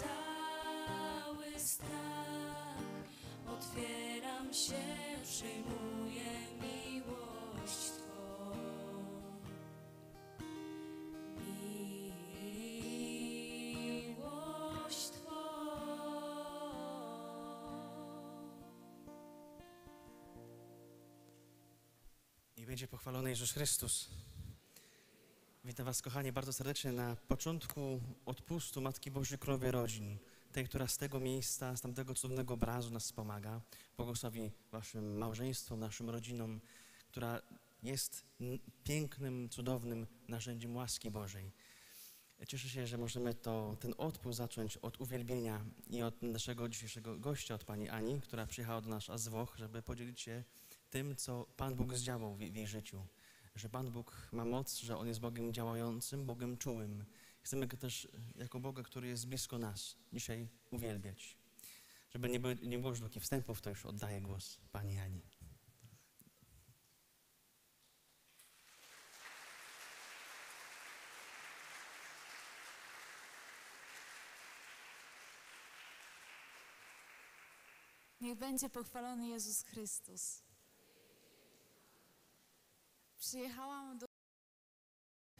cały strach. Otwieram się, przyjmuję miłość Twą. Miłość Twą. Niech będzie pochwalony Jezus Chrystus. Witam Was, kochani, bardzo serdecznie na początku odpustu Matki Bożej Królowej Rodzin, tej, która z tego miejsca, z tamtego cudownego obrazu nas wspomaga, błogosławi Waszym małżeństwom, naszym rodzinom, która jest pięknym, cudownym narzędziem łaski Bożej. Cieszę się, że możemy ten odpust zacząć od uwielbienia i od naszego dzisiejszego gościa, od Pani Ani, która przyjechała do nas z Włoch, żeby podzielić się tym, co Pan Bóg zdziałał w jej życiu. Że Pan Bóg ma moc, że On jest Bogiem działającym, Bogiem czułym. Chcemy Go też, jako Boga, który jest blisko nas, dzisiaj uwielbiać. Żeby nie było już takich wstępów, to już oddaję głos Pani Ani. Niech będzie pochwalony Jezus Chrystus. Przyjechałam do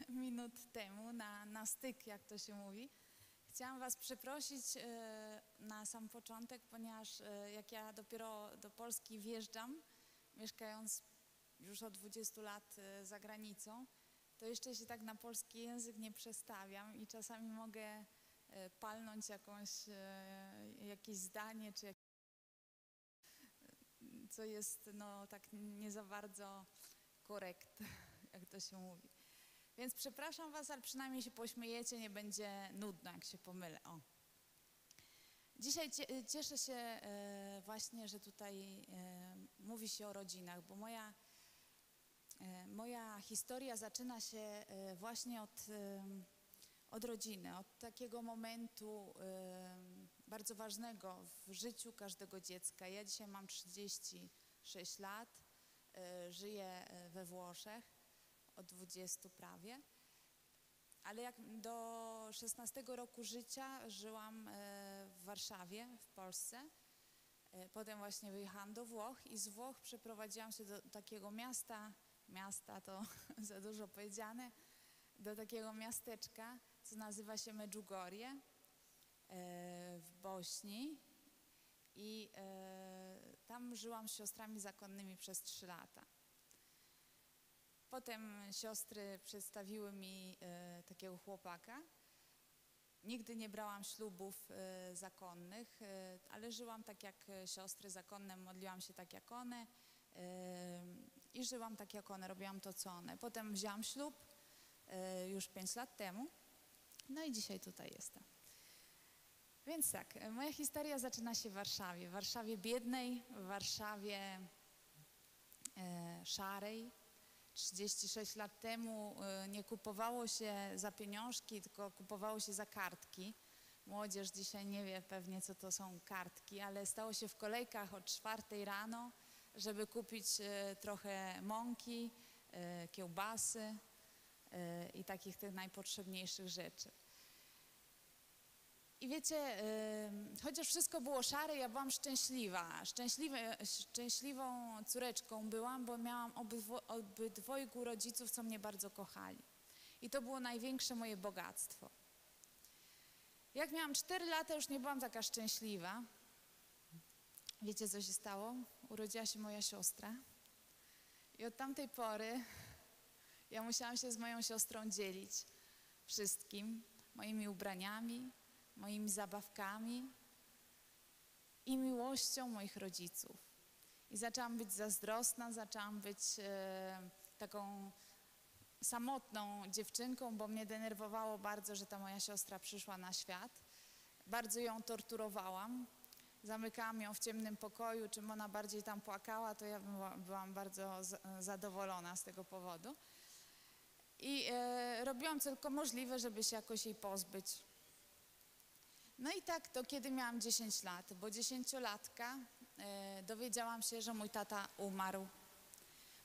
minut temu na styk, jak to się mówi. Chciałam Was przeprosić na sam początek, ponieważ jak ja dopiero do Polski wjeżdżam, mieszkając już od 20 lat za granicą, to jeszcze się tak na polski język nie przestawiam i czasami mogę palnąć jakieś zdanie, czy co jest tak nie za bardzo korekt, jak to się mówi. Więc przepraszam Was, ale przynajmniej się pośmiejecie, nie będzie nudno, jak się pomylę. O. Dzisiaj cieszę się właśnie, że tutaj mówi się o rodzinach, bo moja historia zaczyna się właśnie od rodziny, od takiego momentu bardzo ważnego w życiu każdego dziecka. Ja dzisiaj mam 36 lat. Żyję we Włoszech od 20 prawie, ale jak do 16 roku życia żyłam w Warszawie, w Polsce. Potem właśnie wyjechałam do Włoch i z Włoch przeprowadziłam się do takiego miasta to za dużo powiedziane, do takiego miasteczka, co nazywa się Medjugorje w Bośni. I tam żyłam z siostrami zakonnymi przez 3 lata. Potem siostry przedstawiły mi takiego chłopaka. Nigdy nie brałam ślubów zakonnych, ale żyłam tak jak siostry zakonne, modliłam się tak jak one i żyłam tak jak one, robiłam to co one. Potem wzięłam ślub już 5 lat temu, no i dzisiaj tutaj jestem. Więc tak, moja historia zaczyna się w Warszawie biednej, w Warszawie szarej. 36 lat temu nie kupowało się za pieniążki, tylko kupowało się za kartki. Młodzież dzisiaj nie wie pewnie, co to są kartki, ale stało się w kolejkach od 4 rano, żeby kupić trochę mąki, kiełbasy i takich tych najpotrzebniejszych rzeczy. I wiecie, chociaż wszystko było szare, ja byłam szczęśliwa. Szczęśliwą córeczką byłam, bo miałam obydwojgu rodziców, co mnie bardzo kochali. I to było największe moje bogactwo. Jak miałam 4 lata, już nie byłam taka szczęśliwa. Wiecie, co się stało? Urodziła się moja siostra. I od tamtej pory ja musiałam się z moją siostrą dzielić wszystkim, moimi ubraniami, moimi zabawkami i miłością moich rodziców. I zaczęłam być zazdrosna, zaczęłam być taką samotną dziewczynką, bo mnie denerwowało bardzo, że ta moja siostra przyszła na świat. Bardzo ją torturowałam. Zamykałam ją w ciemnym pokoju, czym ona bardziej tam płakała, to ja byłam bardzo zadowolona z tego powodu. I robiłam co tylko możliwe, żeby się jakoś jej pozbyć. No i tak to kiedy miałam 10 lat, bo 10-latka dowiedziałam się, że mój tata umarł.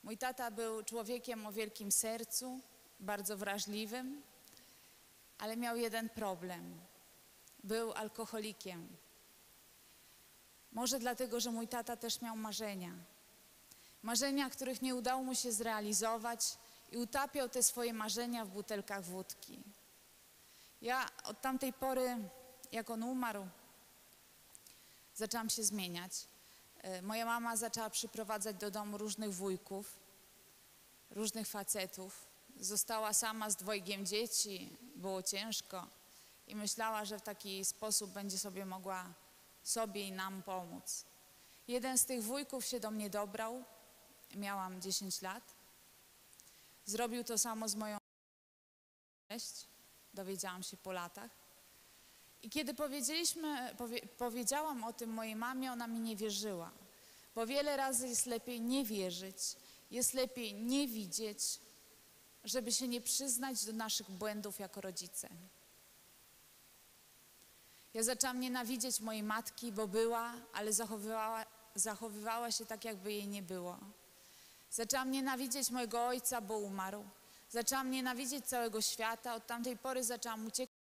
Mój tata był człowiekiem o wielkim sercu, bardzo wrażliwym, ale miał jeden problem. był alkoholikiem. Może dlatego, że mój tata też miał marzenia. Marzenia, których nie udało mu się zrealizować i utapiał te swoje marzenia w butelkach wódki. Ja od tamtej pory, jak on umarł, zaczęłam się zmieniać. Moja mama zaczęła przyprowadzać do domu różnych wujków, różnych facetów. Została sama z dwojgiem dzieci, było ciężko i myślała, że w taki sposób będzie sobie mogła sobie i nam pomóc. Jeden z tych wujków się do mnie dobrał, miałam 10 lat. Zrobił to samo z moją cześć, dowiedziałam się po latach. I kiedy powiedziałam o tym mojej mamie, ona mi nie wierzyła. Bo wiele razy jest lepiej nie wierzyć, jest lepiej nie widzieć, żeby się nie przyznać do naszych błędów jako rodzice. Ja zaczęłam nienawidzieć mojej matki, bo była, ale zachowywała się tak, jakby jej nie było. Zaczęłam nienawidzieć mojego ojca, bo umarł. Zaczęłam nienawidzieć całego świata. Od tamtej pory zaczęłam uciekać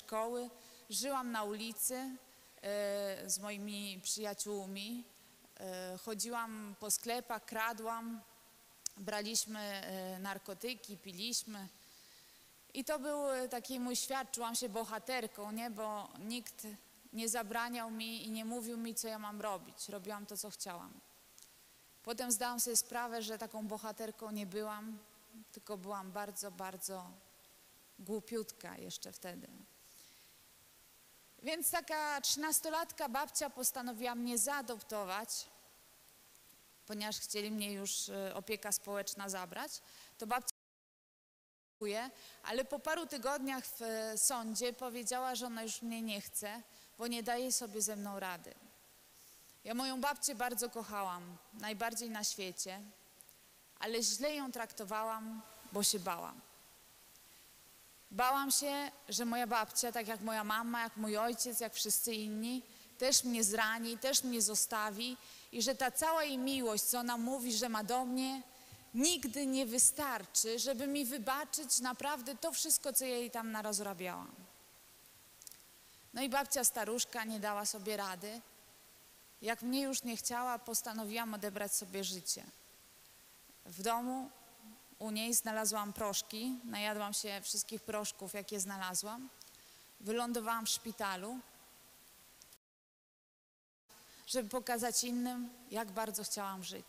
do szkoły. Żyłam na ulicy z moimi przyjaciółmi. Chodziłam po sklepach, kradłam. Braliśmy narkotyki, piliśmy. I to był taki mój świat, czułam się bohaterką, nie? Bo nikt nie zabraniał mi i nie mówił mi, co ja mam robić. Robiłam to, co chciałam. Potem zdałam sobie sprawę, że taką bohaterką nie byłam, tylko byłam bardzo, bardzo głupiutka jeszcze wtedy. Więc taka 13-latka babcia postanowiła mnie zaadoptować, ponieważ chcieli mnie już opieka społeczna zabrać, to babcia, ale po paru tygodniach w sądzie powiedziała, że ona już mnie nie chce, bo nie daje sobie ze mną rady. Ja moją babcię bardzo kochałam, najbardziej na świecie, ale źle ją traktowałam, bo się bałam. Bałam się, że moja babcia, tak jak moja mama, jak mój ojciec, jak wszyscy inni, też mnie zrani, też mnie zostawi i że ta cała jej miłość, co ona mówi, że ma do mnie, nigdy nie wystarczy, żeby mi wybaczyć naprawdę to wszystko, co ja jej tam narozrabiałam. No i babcia staruszka nie dała sobie rady. Jak mnie już nie chciała, postanowiłam odebrać sobie życie. W domu u niej znalazłam proszki, najadłam się wszystkich proszków, jakie znalazłam. Wylądowałam w szpitalu, żeby pokazać innym, jak bardzo chciałam żyć.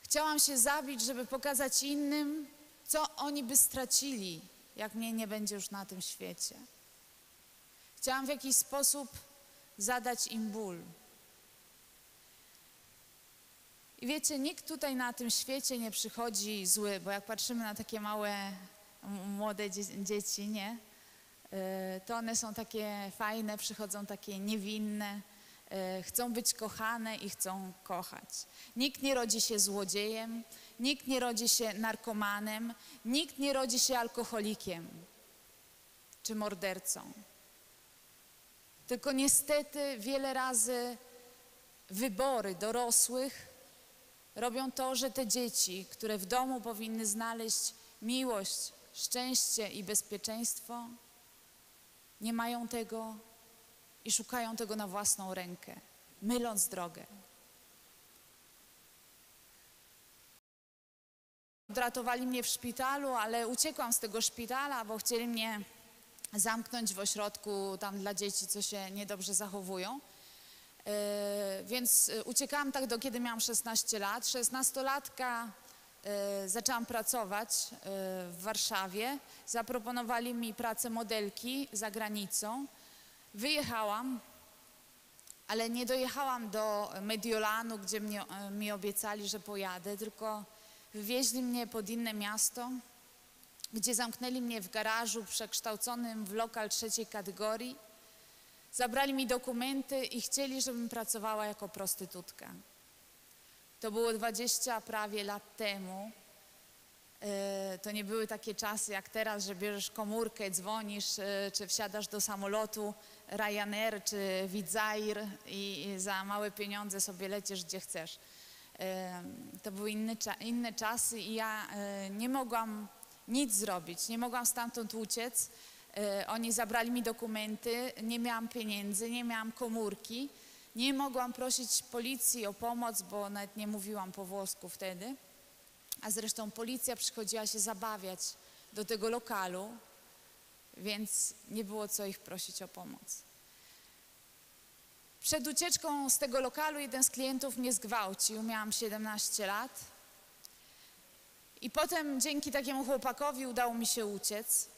Chciałam się zabić, żeby pokazać innym, co oni by stracili, jak mnie nie będzie już na tym świecie. Chciałam w jakiś sposób zadać im ból. I wiecie, nikt tutaj na tym świecie nie przychodzi zły, bo jak patrzymy na takie małe, młode dzieci, nie? To one są takie fajne, przychodzą takie niewinne, chcą być kochane i chcą kochać. Nikt nie rodzi się złodziejem, nikt nie rodzi się narkomanem, nikt nie rodzi się alkoholikiem czy mordercą. Tylko niestety wiele razy wybory dorosłych robią to, że te dzieci, które w domu powinny znaleźć miłość, szczęście i bezpieczeństwo, nie mają tego i szukają tego na własną rękę, myląc drogę. Odratowali mnie w szpitalu, ale uciekłam z tego szpitala, bo chcieli mnie zamknąć w ośrodku tam dla dzieci, co się niedobrze zachowują. Więc uciekałam tak, do kiedy miałam 16 lat. 16-latka zaczęłam pracować w Warszawie. Zaproponowali mi pracę modelki za granicą. Wyjechałam, ale nie dojechałam do Mediolanu, gdzie mi obiecali, że pojadę, tylko wywieźli mnie pod inne miasto, gdzie zamknęli mnie w garażu przekształconym w lokal 3. kategorii. Zabrali mi dokumenty i chcieli, żebym pracowała jako prostytutka. To było 20 prawie lat temu. To nie były takie czasy jak teraz, że bierzesz komórkę, dzwonisz, czy wsiadasz do samolotu Ryanair czy Wizzair i za małe pieniądze sobie lecisz gdzie chcesz. To były inne czasy i ja nie mogłam nic zrobić, nie mogłam stamtąd uciec. Oni zabrali mi dokumenty, nie miałam pieniędzy, nie miałam komórki. Nie mogłam prosić policji o pomoc, bo nawet nie mówiłam po włosku wtedy. A zresztą policja przychodziła się zabawiać do tego lokalu, więc nie było co ich prosić o pomoc. Przed ucieczką z tego lokalu jeden z klientów mnie zgwałcił, miałam 17 lat. I potem dzięki takiemu chłopakowi udało mi się uciec.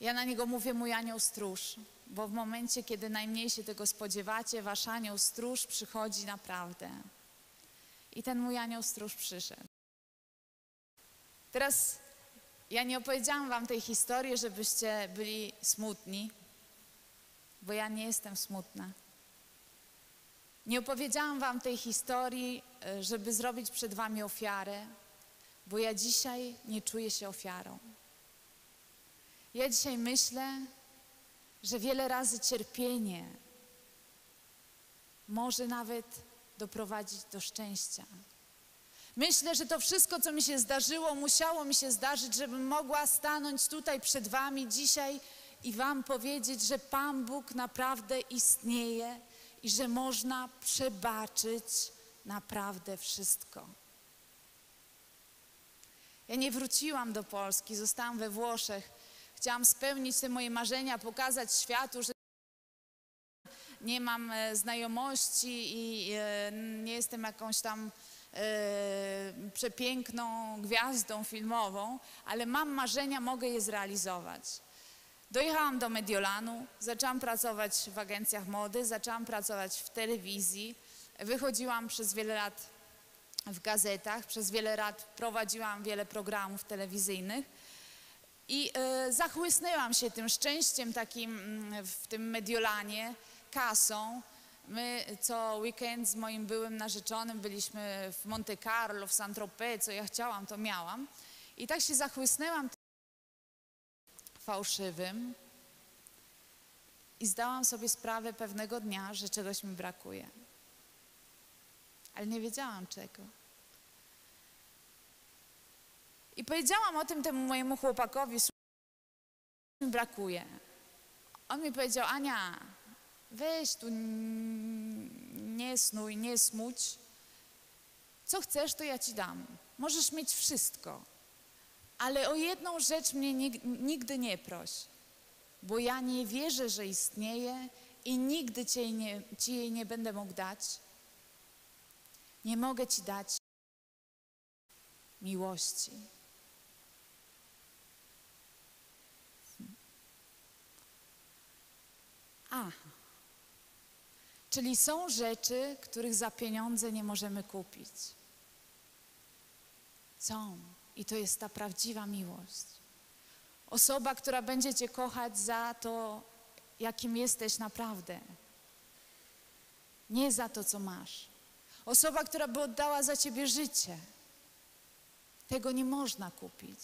Ja na niego mówię mój anioł stróż, bo w momencie, kiedy najmniej się tego spodziewacie, wasz anioł stróż przychodzi naprawdę. I ten mój anioł stróż przyszedł. Teraz ja nie opowiedziałam wam tej historii, żebyście byli smutni, bo ja nie jestem smutna. Nie opowiedziałam wam tej historii, żeby zrobić przed wami ofiarę, bo ja dzisiaj nie czuję się ofiarą. Ja dzisiaj myślę, że wiele razy cierpienie może nawet doprowadzić do szczęścia. Myślę, że to wszystko, co mi się zdarzyło, musiało mi się zdarzyć, żebym mogła stanąć tutaj przed wami dzisiaj i wam powiedzieć, że Pan Bóg naprawdę istnieje i że można przebaczyć naprawdę wszystko. Ja nie wróciłam do Polski, zostałam we Włoszech. Chciałam spełnić te moje marzenia, pokazać światu, że nie mam znajomości i nie jestem jakąś tam przepiękną gwiazdą filmową, ale mam marzenia, mogę je zrealizować. Dojechałam do Mediolanu, zaczęłam pracować w agencjach mody, zaczęłam pracować w telewizji, wychodziłam przez wiele lat w gazetach, przez wiele lat prowadziłam wiele programów telewizyjnych i zachłysnęłam się tym szczęściem takim w tym Mediolanie, kasą. My co weekend z moim byłym narzeczonym byliśmy w Monte Carlo, w Saint-Tropez, co ja chciałam, to miałam. I tak się zachłysnęłam fałszywym i zdałam sobie sprawę pewnego dnia, że czegoś mi brakuje. Ale nie wiedziałam czego. I powiedziałam o tym temu mojemu chłopakowi, że mi brakuje. On mi powiedział, Ania, weź tu, nie snuj, nie smuć. Co chcesz, to ja ci dam. Możesz mieć wszystko. Ale o jedną rzecz mnie nigdy nie proś, bo ja nie wierzę, że istnieje i nigdy ci jej nie będę mógł dać. Nie mogę ci dać miłości. Aha. Czyli są rzeczy, których za pieniądze nie możemy kupić. Są. I to jest ta prawdziwa miłość. Osoba, która będzie cię kochać za to, jakim jesteś naprawdę. Nie za to, co masz. Osoba, która by oddała za ciebie życie. Tego nie można kupić.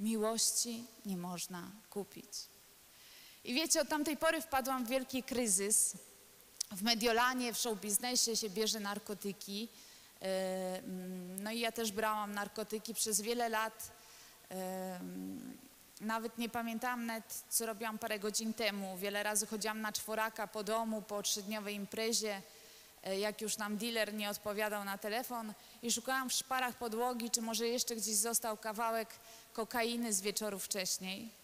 Miłości nie można kupić. I wiecie, od tamtej pory wpadłam w wielki kryzys. W Mediolanie, w showbiznesie się bierze narkotyki. No i ja też brałam narkotyki przez wiele lat. Nawet nie pamiętam, nawet co robiłam parę godzin temu. Wiele razy chodziłam na czworaka po domu, po trzydniowej imprezie, jak już nam dealer nie odpowiadał na telefon i szukałam w szparach podłogi, czy może jeszcze gdzieś został kawałek kokainy z wieczoru wcześniej.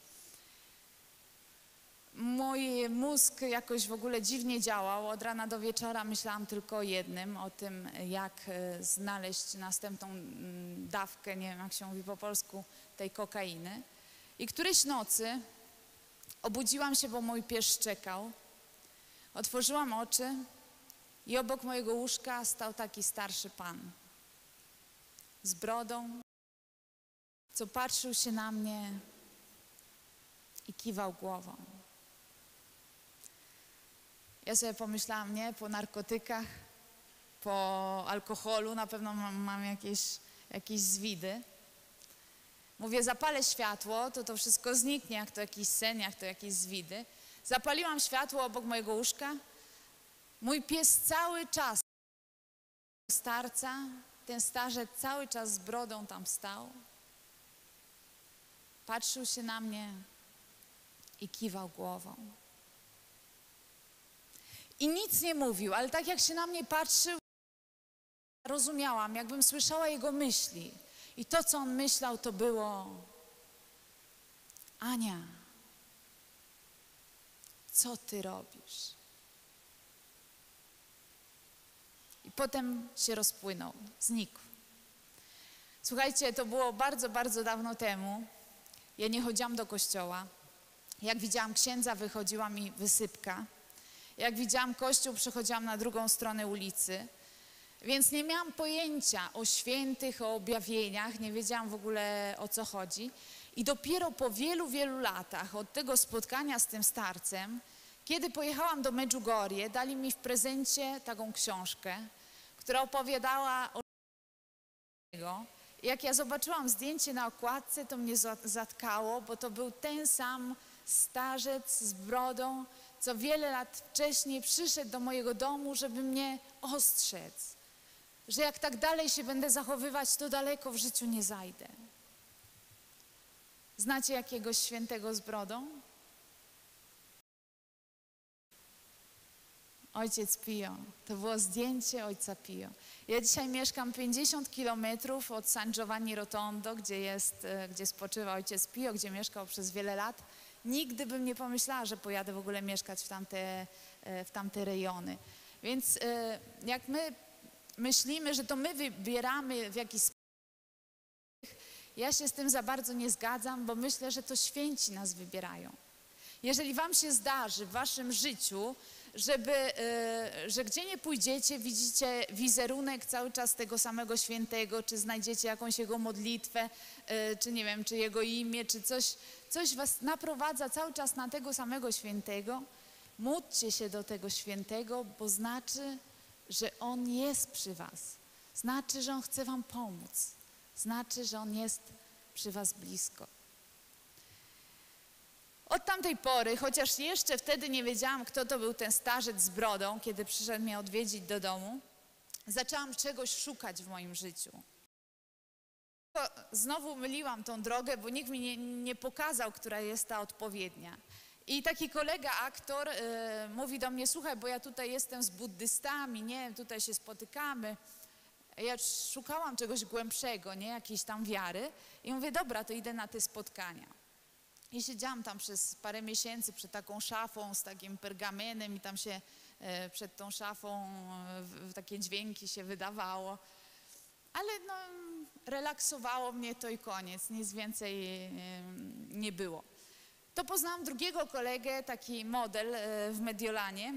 Mój mózg jakoś w ogóle dziwnie działał. Od rana do wieczora myślałam tylko o jednym, o tym, jak znaleźć następną dawkę, nie wiem jak się mówi po polsku, tej kokainy. I którejś nocy obudziłam się, bo mój pies szczekał. Otworzyłam oczy i obok mojego łóżka stał taki starszy pan z brodą, co patrzył się na mnie i kiwał głową. Ja sobie pomyślałam, nie, po narkotykach, po alkoholu, na pewno mam jakieś zwidy. Mówię, zapalę światło, to wszystko zniknie, jak to jakiś sen, jak to jakieś zwidy. Zapaliłam światło obok mojego łóżka. Mój pies cały czas starca, ten starzec cały czas z brodą tam stał. patrzył się na mnie i kiwał głową. I nic nie mówił, ale tak jak się na mnie patrzył, rozumiałam, jakbym słyszała jego myśli. I to, co on myślał, to było: Ania, co ty robisz? I potem się rozpłynął, znikł. Słuchajcie, to było bardzo, bardzo dawno temu. Ja nie chodziłam do kościoła. Jak widziałam księdza, wychodziła mi wysypka. Jak widziałam kościół, przechodziłam na drugą stronę ulicy. Więc nie miałam pojęcia o świętych, o objawieniach. Nie wiedziałam w ogóle, o co chodzi. I dopiero po wielu, wielu latach od tego spotkania z tym starcem, kiedy pojechałam do Medjugorje, dali mi w prezencie taką książkę, która opowiadała o... Jak ja zobaczyłam zdjęcie na okładce, to mnie zatkało, bo to był ten sam starzec z brodą, co wiele lat wcześniej przyszedł do mojego domu, żeby mnie ostrzec, że jak tak dalej się będę zachowywać, to daleko w życiu nie zajdę. Znacie jakiegoś świętego z brodą? Ojciec Pio. To było zdjęcie Ojca Pio. Ja dzisiaj mieszkam 50 kilometrów od San Giovanni Rotondo, gdzie spoczywa Ojciec Pio, gdzie mieszkał przez wiele lat. Nigdy bym nie pomyślała, że pojadę w ogóle mieszkać w tamte rejony. Więc jak my myślimy, że to my wybieramy w jakiś sposób, ja się z tym za bardzo nie zgadzam, bo myślę, że to święci nas wybierają. Jeżeli wam się zdarzy w waszym życiu, że gdzie nie pójdziecie, widzicie wizerunek cały czas tego samego świętego, czy znajdziecie jakąś jego modlitwę, czy nie wiem, czy jego imię, czy coś was naprowadza cały czas na tego samego świętego, módlcie się do tego świętego, bo znaczy, że on jest przy was. Znaczy, że on chce wam pomóc. Znaczy, że on jest przy was blisko. Od tamtej pory, chociaż jeszcze wtedy nie wiedziałam, kto to był ten starzec z brodą, kiedy przyszedł mnie odwiedzić do domu, zaczęłam czegoś szukać w moim życiu. Znowu myliłam tą drogę, bo nikt mi nie pokazał, która jest ta odpowiednia. I taki kolega, aktor, mówi do mnie: słuchaj, bo ja tutaj jestem z buddystami, nie, tutaj się spotykamy. Ja szukałam czegoś głębszego, nie, jakiejś tam wiary. I mówię: dobra, to idę na te spotkania. I siedziałam tam przez parę miesięcy przed taką szafą z takim pergamentem i tam się przed tą szafą takie dźwięki się wydawało. Ale no, relaksowało mnie to i koniec, nic więcej nie było. To poznałam drugiego kolegę, taki model w Mediolanie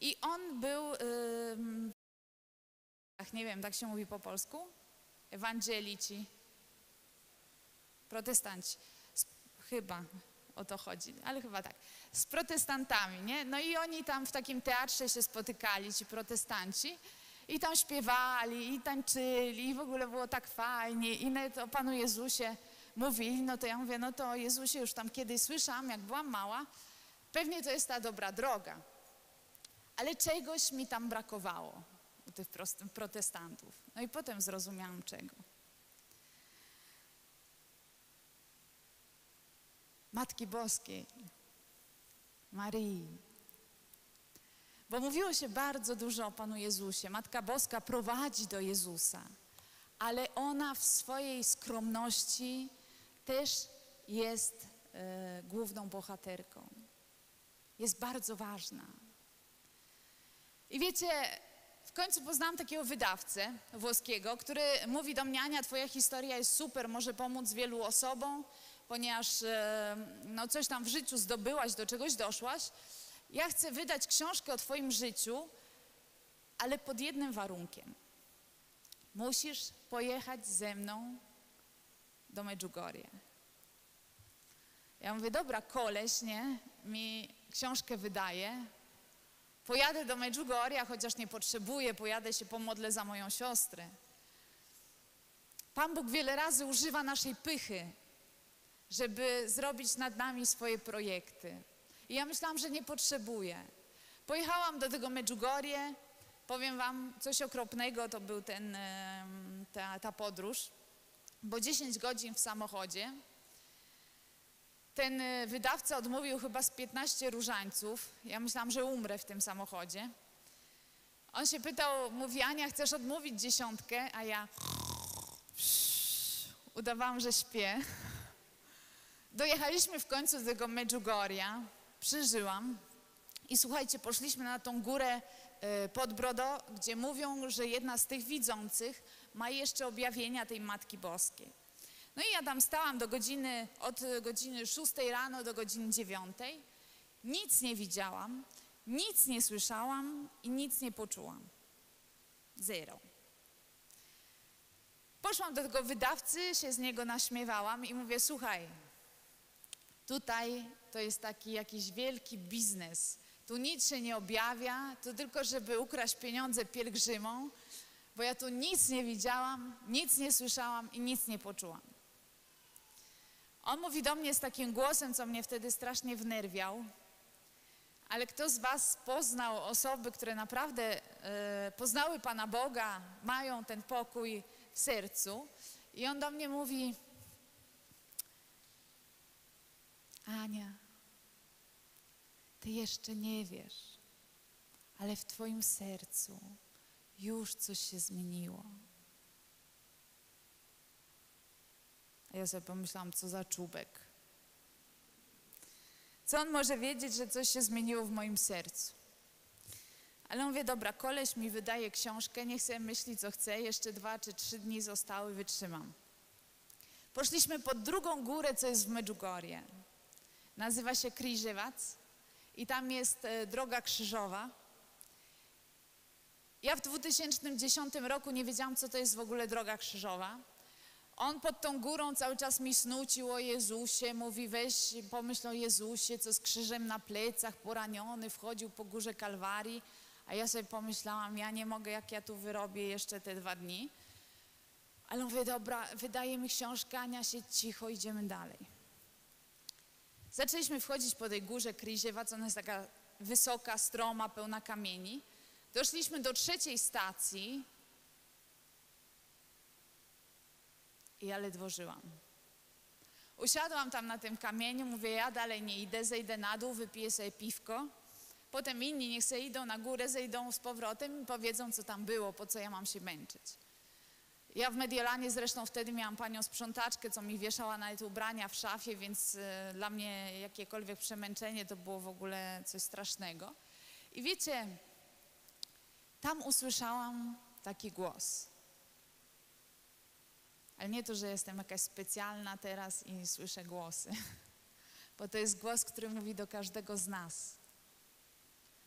i on był, nie wiem, tak się mówi po polsku? Ewangelici, protestanci. Chyba o to chodzi, ale chyba tak. Z protestantami, nie? No i oni tam w takim teatrze się spotykali, ci protestanci, i tam śpiewali, i tańczyli, i w ogóle było tak fajnie. I nawet o Panu Jezusie mówili, no to ja mówię, no to o Jezusie już tam kiedyś słyszałam, jak byłam mała, pewnie to jest ta dobra droga. Ale czegoś mi tam brakowało u tych protestantów. No i potem zrozumiałam czego. Matki Boskiej, Maryi. Bo mówiło się bardzo dużo o Panu Jezusie. Matka Boska prowadzi do Jezusa, ale ona w swojej skromności też jest główną bohaterką. Jest bardzo ważna. I wiecie, w końcu poznałam takiego wydawcę włoskiego, który mówi do mnie: Ania, twoja historia jest super, może pomóc wielu osobom, ponieważ no, coś tam w życiu zdobyłaś, do czegoś doszłaś. Ja chcę wydać książkę o twoim życiu, ale pod jednym warunkiem. Musisz pojechać ze mną do Medjugorje. Ja mówię: dobra, koleś, nie, mi książkę wydaje. Pojadę do Medjugorje, chociaż nie potrzebuję, pojadę się pomodlę za moją siostrę. Pan Bóg wiele razy używa naszej pychy, żeby zrobić nad nami swoje projekty. I ja myślałam, że nie potrzebuję. Pojechałam do tego Medjugorje, powiem wam, coś okropnego to był ta podróż, bo 10 godzin w samochodzie Ten wydawca odmówił chyba z 15 różańców. Ja myślałam, że umrę w tym samochodzie. On się pytał, mówi, Ania, chcesz odmówić 10? A ja udawałam, że śpię. Dojechaliśmy w końcu do tego Medjugorja. Przeżyłam. I słuchajcie, poszliśmy na tą górę pod Brodo, gdzie mówią, że jedna z tych widzących ma jeszcze objawienia tej Matki Boskiej. No i ja tam stałam od godziny 6 rano do godziny 9. Nic nie widziałam, nic nie słyszałam i nic nie poczułam. Zero. Poszłam do tego wydawcy, się z niego naśmiewałam i mówię, słuchaj, tutaj to jest taki jakiś wielki biznes. Tu nic się nie objawia, to tylko żeby ukraść pieniądze pielgrzymom, bo ja tu nic nie widziałam, nic nie słyszałam i nic nie poczułam. On mówi do mnie z takim głosem, co mnie wtedy strasznie wnerwiał, ale kto z was poznał osoby, które naprawdę poznały Pana Boga, mają ten pokój w sercu? I on do mnie mówi, Ania, ty jeszcze nie wiesz, ale w twoim sercu już coś się zmieniło. A ja sobie pomyślałam, co za czubek. Co on może wiedzieć, że coś się zmieniło w moim sercu? Ale mówię, dobra, koleś mi wydaje książkę, niech sobie myśli, co chce, jeszcze 2 czy 3 dni zostały, wytrzymam. Poszliśmy pod drugą górę, co jest w Medjugorje. Nazywa się Kriżewac i tam jest droga krzyżowa. Ja w 2010 roku nie wiedziałam, co to jest w ogóle droga krzyżowa. On pod tą górą cały czas mi snucił o Jezusie, mówi weź pomyśl o Jezusie, co z krzyżem na plecach, poraniony, wchodził po górze Kalwarii. A ja sobie pomyślałam, ja nie mogę, jak ja tu wyrobię jeszcze te 2 dni. Ale mówię, dobra, wydaje mi książkę, Ania, się cicho, idziemy dalej. Zaczęliśmy wchodzić po tej górze Kriżewac, ona jest taka wysoka, stroma, pełna kamieni. Doszliśmy do 3. stacji i ja ledwo żyłam. Usiadłam tam na tym kamieniu, mówię, ja dalej nie idę, zejdę na dół, wypiję sobie piwko. Potem inni niech sobie idą na górę, zejdą z powrotem i powiedzą, co tam było, po co ja mam się męczyć. Ja w Mediolanie zresztą wtedy miałam panią sprzątaczkę, co mi wieszała nawet ubrania w szafie, więc dla mnie jakiekolwiek przemęczenie to było w ogóle coś strasznego. I wiecie, tam usłyszałam taki głos. Ale nie to, że jestem jakaś specjalna teraz i słyszę głosy. Bo to jest głos, który mówi do każdego z nas.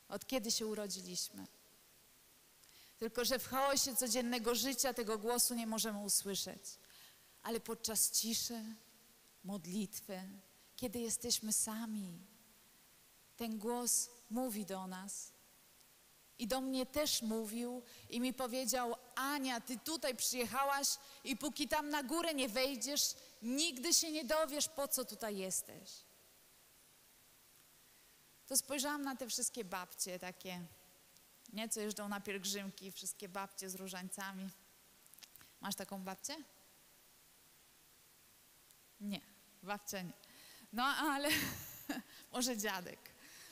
Od kiedy się urodziliśmy. Tylko, że w chaosie codziennego życia tego głosu nie możemy usłyszeć. Ale podczas ciszy, modlitwy, kiedy jesteśmy sami, ten głos mówi do nas. I do mnie też mówił i mi powiedział, Ania, ty tutaj przyjechałaś i póki tam na górę nie wejdziesz, nigdy się nie dowiesz, po co tutaj jesteś. To spojrzałam na te wszystkie babcie takie, nie, co jeżdżą na pielgrzymki, wszystkie babcie z różańcami. Masz taką babcię? Nie, babcia nie. No ale może dziadek.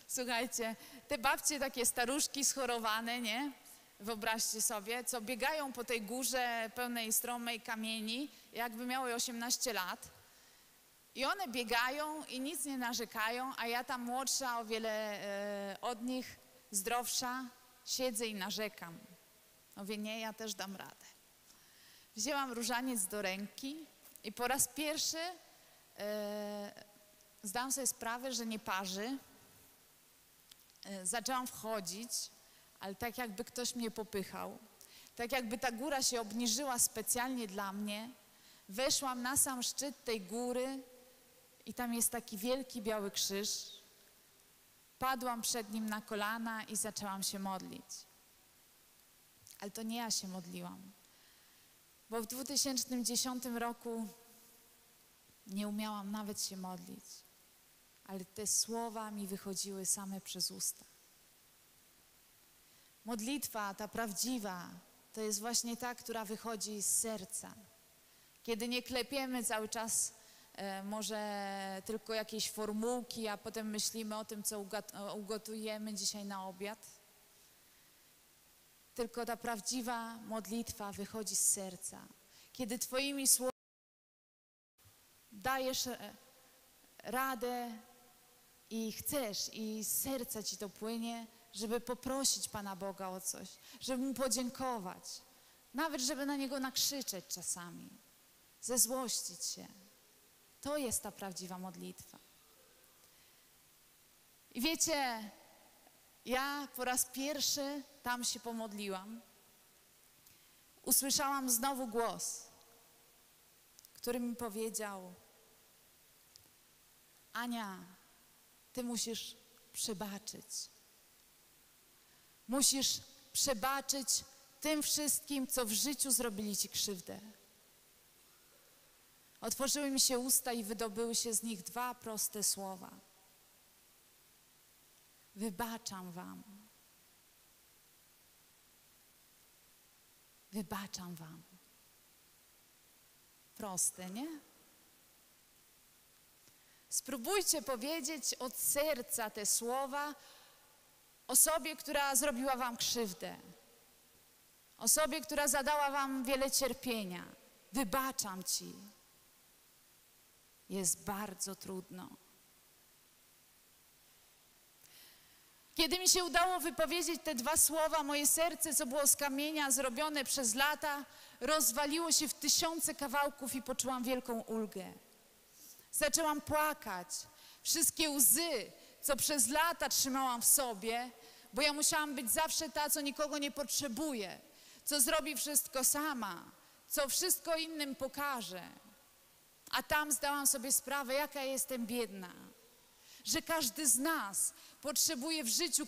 Słuchajcie, te babcie takie staruszki schorowane, nie? Wyobraźcie sobie, co biegają po tej górze pełnej stromej kamieni, jakby miały 18 lat. I one biegają i nic nie narzekają, a ja tam młodsza, o wiele od nich, zdrowsza, siedzę i narzekam. Mówię, nie, ja też dam radę. Wzięłam różaniec do ręki i po raz pierwszy zdałam sobie sprawę, że nie parzy. Zaczęłam wchodzić, ale tak jakby ktoś mnie popychał. Tak jakby ta góra się obniżyła specjalnie dla mnie. Weszłam na sam szczyt tej góry i tam jest taki wielki biały krzyż. Padłam przed nim na kolana i zaczęłam się modlić. Ale to nie ja się modliłam. Bo w 2010 roku nie umiałam nawet się modlić. Ale te słowa mi wychodziły same przez usta. Modlitwa, ta prawdziwa, to jest właśnie ta, która wychodzi z serca. Kiedy nie klepiemy cały czas może tylko jakieś formułki, a potem myślimy o tym, co ugotujemy dzisiaj na obiad. Tylko ta prawdziwa modlitwa wychodzi z serca. Kiedy Twoimi słowami dajesz radę i chcesz, i z serca Ci to płynie, żeby poprosić Pana Boga o coś, żeby Mu podziękować, nawet żeby na Niego nakrzyczeć czasami, zezłościć się. To jest ta prawdziwa modlitwa. I wiecie, ja po raz pierwszy tam się pomodliłam. Usłyszałam znowu głos, który mi powiedział: Ania, Ty musisz przebaczyć. Musisz przebaczyć tym wszystkim, co w życiu zrobili Ci krzywdę. Otworzyły mi się usta i wydobyły się z nich dwa proste słowa. Wybaczam Wam. Wybaczam Wam. Proste, nie? Spróbujcie powiedzieć od serca te słowa osobie, która zrobiła Wam krzywdę. Osobie, która zadała Wam wiele cierpienia. Wybaczam Ci. Jest bardzo trudno. Kiedy mi się udało wypowiedzieć te dwa słowa, moje serce, co było z kamienia zrobione przez lata, rozwaliło się w tysiące kawałków i poczułam wielką ulgę. Zaczęłam płakać. Wszystkie łzy, co przez lata trzymałam w sobie, bo ja musiałam być zawsze ta, co nikogo nie potrzebuje, co zrobi wszystko sama, co wszystko innym pokaże. A tam zdałam sobie sprawę, jaka jestem biedna. Że każdy z nas potrzebuje w życiu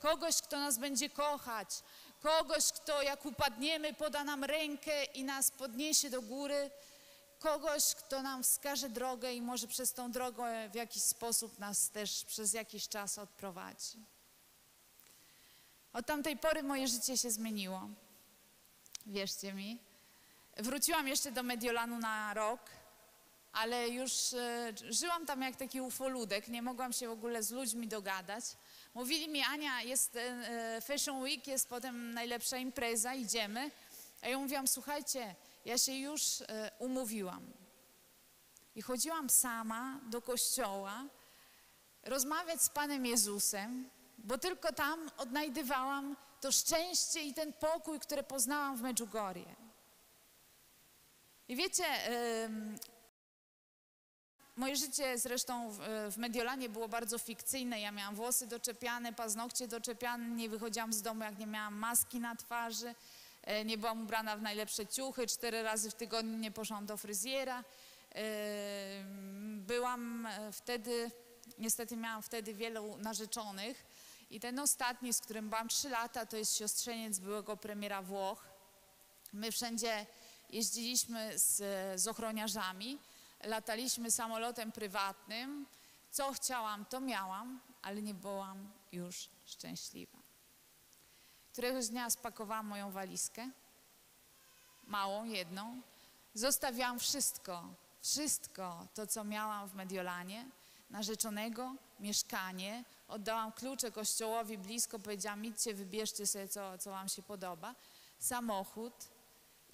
kogoś, kto nas będzie kochać, kogoś, kto jak upadniemy, poda nam rękę i nas podniesie do góry, kogoś, kto nam wskaże drogę i może przez tą drogę w jakiś sposób nas też przez jakiś czas odprowadzi. Od tamtej pory moje życie się zmieniło. Wierzcie mi. Wróciłam jeszcze do Mediolanu na rok, ale już żyłam tam jak taki ufoludek, nie mogłam się w ogóle z ludźmi dogadać. Mówili mi: Ania, jest Fashion Week, jest potem najlepsza impreza, idziemy. A ja mówiłam: słuchajcie, ja się już umówiłam. I chodziłam sama do kościoła rozmawiać z Panem Jezusem, bo tylko tam odnajdywałam to szczęście i ten pokój, który poznałam w Medjugorje. I wiecie, moje życie zresztą w Mediolanie było bardzo fikcyjne. Ja miałam włosy doczepiane, paznokcie doczepiane, nie wychodziłam z domu, jak nie miałam maski na twarzy, nie byłam ubrana w najlepsze ciuchy, 4 razy w tygodniu nie poszłam do fryzjera. Byłam wtedy, niestety miałam wtedy wielu narzeczonych i ten ostatni, z którym byłam 3 lata, to jest siostrzeniec byłego premiera Włoch. My wszędzie jeździliśmy z ochroniarzami, lataliśmy samolotem prywatnym. Co chciałam, to miałam, ale nie byłam już szczęśliwa. Któregoś dnia spakowałam moją walizkę, małą, jedną. Zostawiłam wszystko to, co miałam w Mediolanie, narzeczonego, mieszkanie. Oddałam klucze kościołowi blisko, powiedziałam: idźcie, wybierzcie sobie, co wam się podoba. Samochód.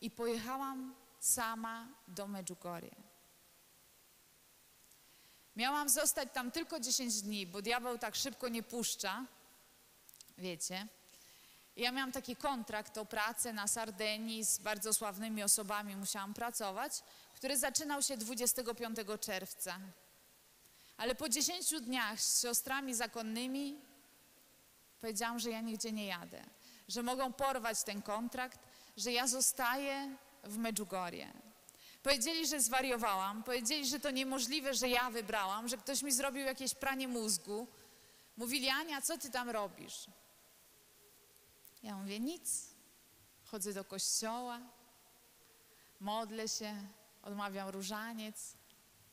I pojechałam sama do Medjugorje. Miałam zostać tam tylko 10 dni, bo diabeł tak szybko nie puszcza, wiecie. Ja miałam taki kontrakt o pracę na Sardenii z bardzo sławnymi osobami, musiałam pracować, który zaczynał się 25 czerwca. Ale po 10 dniach z siostrami zakonnymi powiedziałam, że ja nigdzie nie jadę, że mogą porwać ten kontrakt, że ja zostaję w Medjugorje. Powiedzieli, że zwariowałam, powiedzieli, że to niemożliwe, że ja wybrałam, że ktoś mi zrobił jakieś pranie mózgu. Mówili: Ania, co ty tam robisz? Ja mówię: nic, chodzę do kościoła, modlę się, odmawiam różaniec,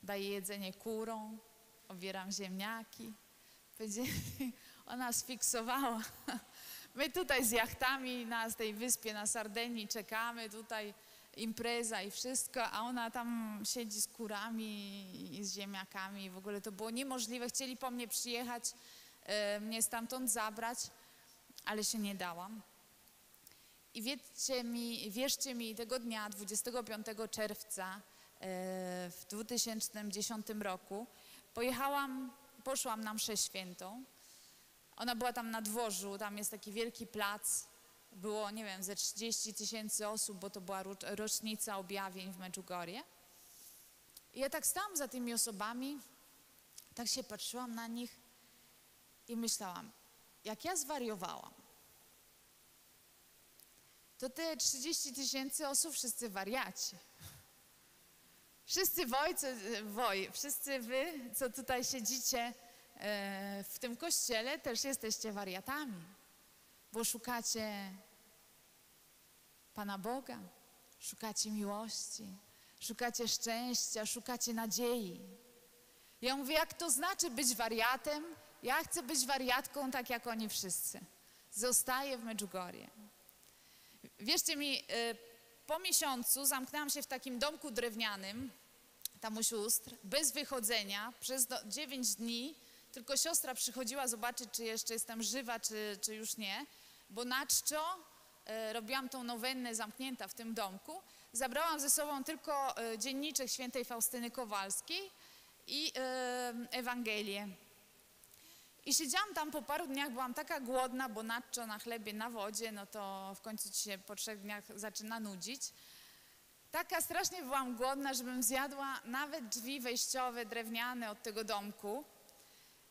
daję jedzenie kurom, obieram ziemniaki. Powiedzieli, ona sfiksowała. My tutaj z jachtami na tej wyspie na Sardenii czekamy tutaj impreza i wszystko, a ona tam siedzi z kurami i z ziemniakami i w ogóle to było niemożliwe. Chcieli po mnie przyjechać, mnie stamtąd zabrać, ale się nie dałam. I wierzcie mi, tego dnia, 25 czerwca w 2010 roku, poszłam na mszę świętą. Ona była tam na dworzu, tam jest taki wielki plac. Było, nie wiem, ze 30 000 osób, bo to była rocznica objawień w Medjugorje. I ja tak stałam za tymi osobami, tak się patrzyłam na nich i myślałam, jak ja zwariowałam, to te 30 000 osób wszyscy wariaci. Wszyscy wszyscy wy, co tutaj siedzicie w tym kościele, też jesteście wariatami, bo szukacie Pana Boga, szukacie miłości, szukacie szczęścia, szukacie nadziei. Ja mówię, jak to znaczy być wariatem? Ja chcę być wariatką tak jak oni wszyscy. Zostaję w Medjugorje. Wierzcie mi, po miesiącu zamknęłam się w takim domku drewnianym, tam u sióstr, bez wychodzenia, przez 9 dni. Tylko siostra przychodziła zobaczyć, czy jeszcze jestem żywa, czy już nie, bo na czczo robiłam tą nowennę zamknięta w tym domku. Zabrałam ze sobą tylko dzienniczek świętej Faustyny Kowalskiej i Ewangelię. I siedziałam tam po paru dniach, byłam taka głodna, bo na czczo, na chlebie, na wodzie, no to w końcu ci się po 3 dniach zaczyna nudzić. Taka strasznie byłam głodna, żebym zjadła nawet drzwi wejściowe, drewniane od tego domku.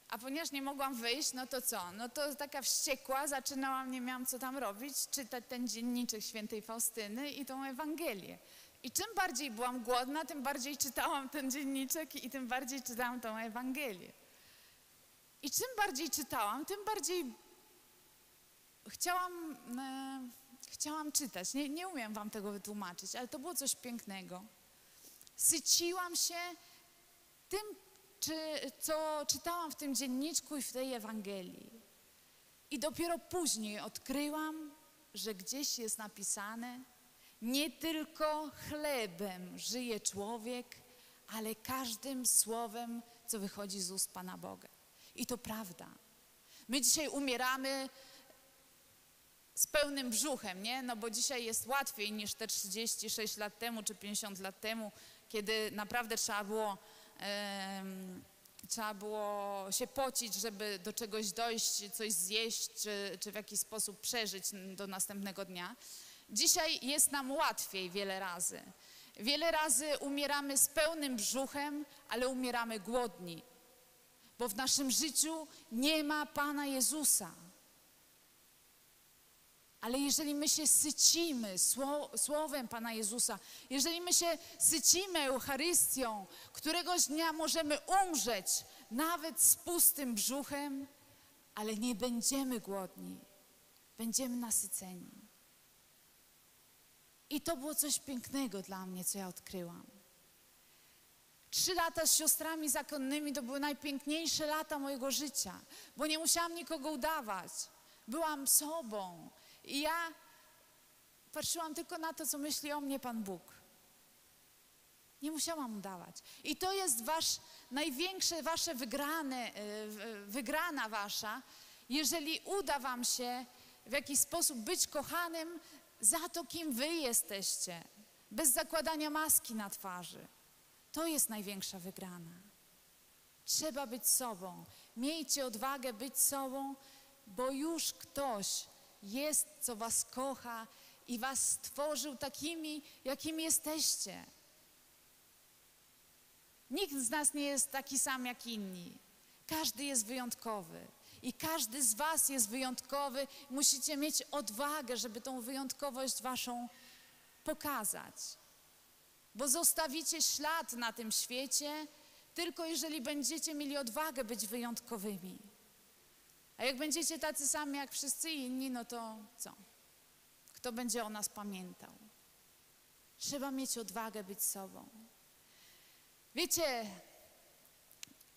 A ponieważ nie mogłam wyjść, no to co? No to taka wściekła, zaczynałam, nie miałam co tam robić, czytać ten dzienniczek świętej Faustyny i tą Ewangelię. I czym bardziej byłam głodna, tym bardziej czytałam ten dzienniczek i tym bardziej czytałam tą Ewangelię. I czym bardziej czytałam, tym bardziej chciałam czytać. Nie umiem wam tego wytłumaczyć, ale to było coś pięknego. Syciłam się tym, co czytałam w tym dzienniczku i w tej Ewangelii. I dopiero później odkryłam, że gdzieś jest napisane, nie tylko chlebem żyje człowiek, ale każdym słowem, co wychodzi z ust Pana Boga. I to prawda. My dzisiaj umieramy z pełnym brzuchem, nie? No bo dzisiaj jest łatwiej niż te 36 lat temu czy 50 lat temu, kiedy naprawdę trzeba było się pocić, żeby do czegoś dojść, coś zjeść, czy w jakiś sposób przeżyć do następnego dnia. Dzisiaj jest nam łatwiej wiele razy. Wiele razy umieramy z pełnym brzuchem, ale umieramy głodni, bo w naszym życiu nie ma Pana Jezusa. Ale jeżeli my się sycimy Słowem Pana Jezusa, jeżeli my się sycimy Eucharystią, któregoś dnia możemy umrzeć nawet z pustym brzuchem, ale nie będziemy głodni, będziemy nasyceni. I to było coś pięknego dla mnie, co ja odkryłam. 3 lata z siostrami zakonnymi to były najpiękniejsze lata mojego życia, bo nie musiałam nikogo udawać. Byłam sobą. I ja patrzyłam tylko na to, co myśli o mnie Pan Bóg. Nie musiałam udawać. I to jest największa wasza wygrana wasza, jeżeli uda wam się w jakiś sposób być kochanym za to, kim wy jesteście. Bez zakładania maski na twarzy. To jest największa wygrana. Trzeba być sobą. Miejcie odwagę być sobą, bo już ktoś jest, co was kocha i was stworzył takimi, jakimi jesteście. Nikt z nas nie jest taki sam jak inni. Każdy jest wyjątkowy i każdy z was jest wyjątkowy. Musicie mieć odwagę, żeby tą wyjątkowość waszą pokazać. Bo zostawicie ślad na tym świecie, tylko jeżeli będziecie mieli odwagę być wyjątkowymi. A jak będziecie tacy sami jak wszyscy inni, no to co? Kto będzie o nas pamiętał? Trzeba mieć odwagę być sobą. Wiecie,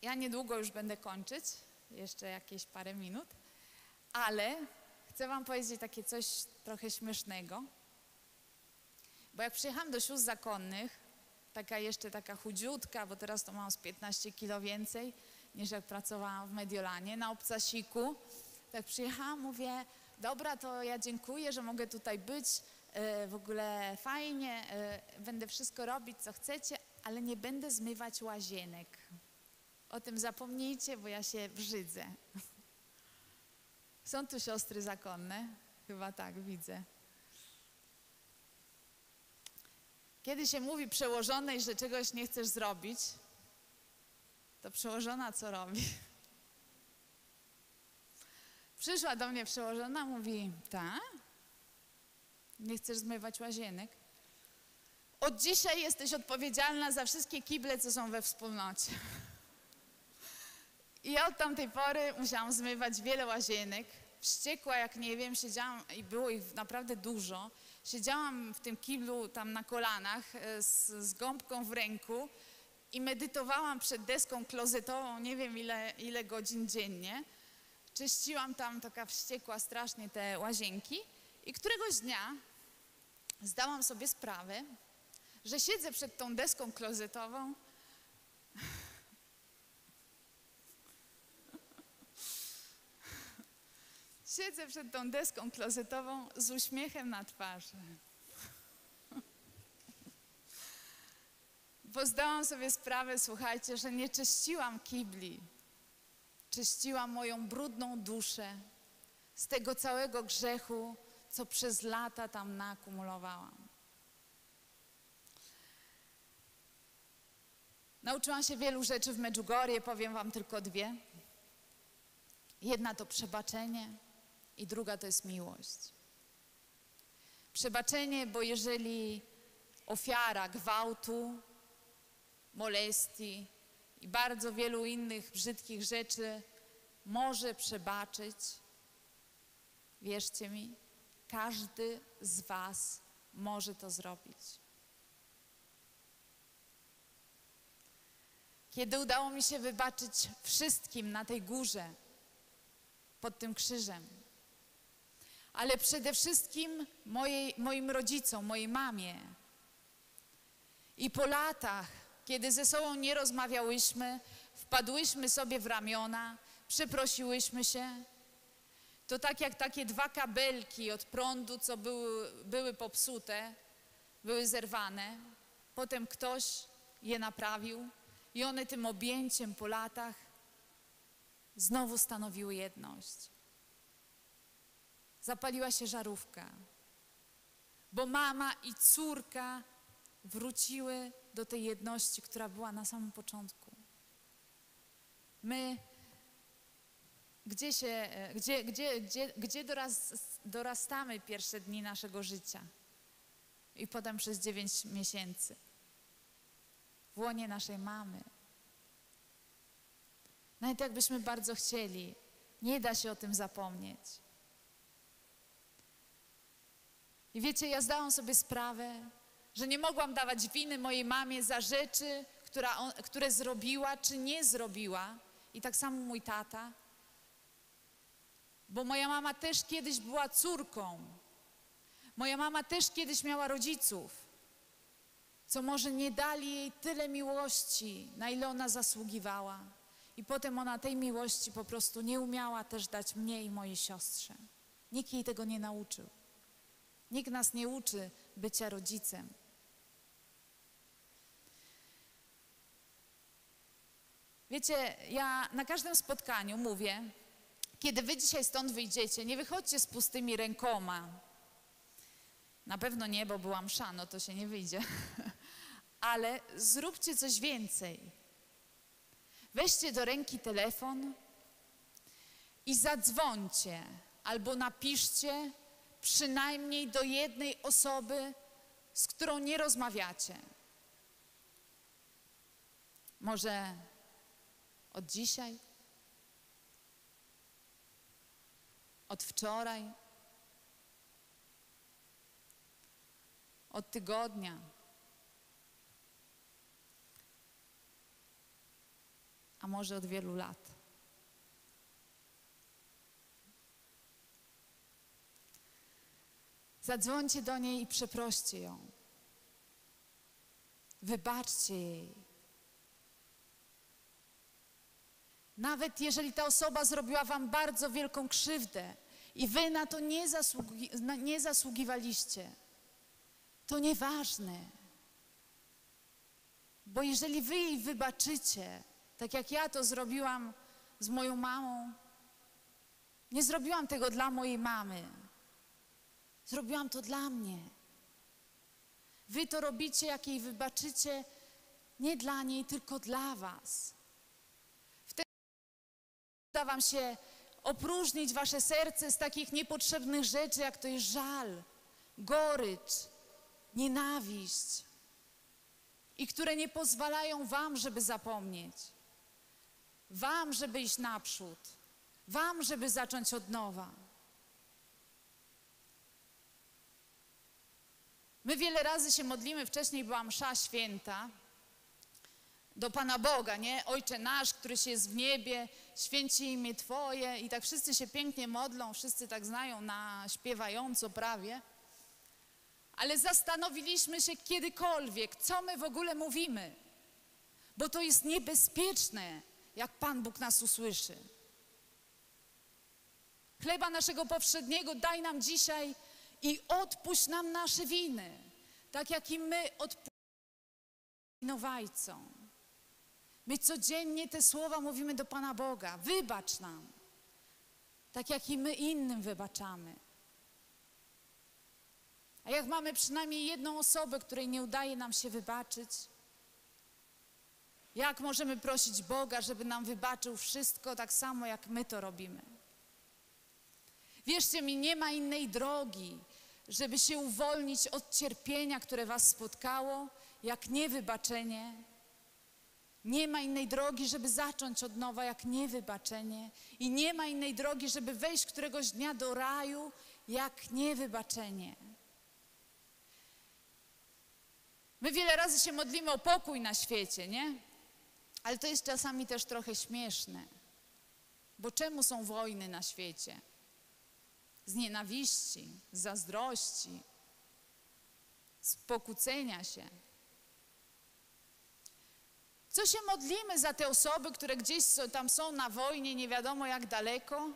ja niedługo już będę kończyć, jeszcze jakieś parę minut, ale chcę wam powiedzieć takie coś trochę śmiesznego. Bo jak przyjechałam do sióstr zakonnych, taka jeszcze taka chudziutka, bo teraz to mam z 15 kilo więcej niż jak pracowałam w Mediolanie na obcasiku. Tak przyjechałam, mówię, dobra, to ja dziękuję, że mogę tutaj być, w ogóle fajnie, będę wszystko robić, co chcecie, ale nie będę zmywać łazienek. O tym zapomnijcie, bo ja się brzydzę. Są tu siostry zakonne? Chyba tak, widzę. Kiedy się mówi przełożonej, że czegoś nie chcesz zrobić, to przełożona co robi? Przyszła do mnie przełożona, mówi, ta? Nie chcesz zmywać łazienek? Od dzisiaj jesteś odpowiedzialna za wszystkie kible, co są we wspólnocie. I od tamtej pory musiałam zmywać wiele łazienek. Wściekła, jak nie wiem, siedziałam i było ich naprawdę dużo. Siedziałam w tym kiblu tam na kolanach z gąbką w ręku i medytowałam przed deską klozetową, nie wiem ile godzin dziennie. Czyściłam tam, taka wściekła strasznie, te łazienki. I któregoś dnia zdałam sobie sprawę, że siedzę przed tą deską klozetową z uśmiechem na twarzy. Bo zdałam sobie sprawę, słuchajcie, że nie czyściłam kibli. Czyściłam moją brudną duszę z tego całego grzechu, co przez lata tam nakumulowałam. Nauczyłam się wielu rzeczy w Medjugorje, powiem wam tylko dwie. Jedna to przebaczenie i druga to jest miłość. Przebaczenie, bo jeżeli ofiara gwałtu, molestii i bardzo wielu innych brzydkich rzeczy może przebaczyć, wierzcie mi, każdy z was może to zrobić. Kiedy udało mi się wybaczyć wszystkim na tej górze, pod tym krzyżem, ale przede wszystkim moim rodzicom, mojej mamie. I po latach, kiedy ze sobą nie rozmawiałyśmy, wpadłyśmy sobie w ramiona, przeprosiłyśmy się, to tak jak takie dwa kabelki od prądu, co były popsute, były zerwane, potem ktoś je naprawił i one tym objęciem po latach znowu stanowiły jedność. Zapaliła się żarówka, bo mama i córka wróciły do tej jedności, która była na samym początku. My, gdzie dorastamy pierwsze dni naszego życia i potem przez 9 miesięcy? W łonie naszej mamy. Nawet jakbyśmy bardzo chcieli, nie da się o tym zapomnieć. I wiecie, ja zdałam sobie sprawę, że nie mogłam dawać winy mojej mamie za rzeczy, które zrobiła czy nie zrobiła. I tak samo mój tata. Bo moja mama też kiedyś była córką. Moja mama też kiedyś miała rodziców, co może nie dali jej tyle miłości, na ile ona zasługiwała. I potem ona tej miłości po prostu nie umiała też dać mnie i mojej siostrze. Nikt jej tego nie nauczył. Nikt nas nie uczy bycia rodzicem. Wiecie, ja na każdym spotkaniu mówię, kiedy wy dzisiaj stąd wyjdziecie, nie wychodźcie z pustymi rękoma. Na pewno nie, bo była msza, no to się nie wyjdzie. Ale zróbcie coś więcej. Weźcie do ręki telefon i zadzwońcie albo napiszcie przynajmniej do jednej osoby, z którą nie rozmawiacie. Może od dzisiaj? Od wczoraj? Od tygodnia? A może od wielu lat? Zadzwońcie do niej i przeproście ją. Wybaczcie jej. Nawet jeżeli ta osoba zrobiła wam bardzo wielką krzywdę i wy na to nie zasługiwaliście, to nieważne. Bo jeżeli wy jej wybaczycie, tak jak ja to zrobiłam z moją mamą, nie zrobiłam tego dla mojej mamy. Zrobiłam to dla mnie. Wy to robicie, jak jej wybaczycie, nie dla niej, tylko dla was. Wtedy uda wam się opróżnić wasze serce z takich niepotrzebnych rzeczy, jak to jest żal, gorycz, nienawiść i które nie pozwalają wam, żeby zapomnieć. Wam, żeby iść naprzód. Wam, żeby zacząć od nowa. My wiele razy się modlimy, wcześniej była msza święta do Pana Boga, nie? Ojcze nasz, któryś jest w niebie, święci imię Twoje. I tak wszyscy się pięknie modlą, wszyscy tak znają na śpiewająco prawie. Ale zastanowiliśmy się kiedykolwiek, co my w ogóle mówimy. Bo to jest niebezpieczne, jak Pan Bóg nas usłyszy. Chleba naszego powszedniego daj nam dzisiaj i odpuść nam nasze winy, tak jak i my odpuszczamy winowajcom. My codziennie te słowa mówimy do Pana Boga. Wybacz nam, tak jak i my innym wybaczamy. A jak mamy przynajmniej jedną osobę, której nie udaje nam się wybaczyć, jak możemy prosić Boga, żeby nam wybaczył wszystko tak samo, jak my to robimy? Wierzcie mi, nie ma innej drogi, żeby się uwolnić od cierpienia, które was spotkało, jak niewybaczenie. Nie ma innej drogi, żeby zacząć od nowa, jak niewybaczenie. I nie ma innej drogi, żeby wejść któregoś dnia do raju, jak niewybaczenie. My wiele razy się modlimy o pokój na świecie, nie? Ale to jest czasami też trochę śmieszne. Bo czemu są wojny na świecie? Z nienawiści, z zazdrości, z pokłócenia się. Co się modlimy za te osoby, które gdzieś tam są na wojnie, nie wiadomo jak daleko?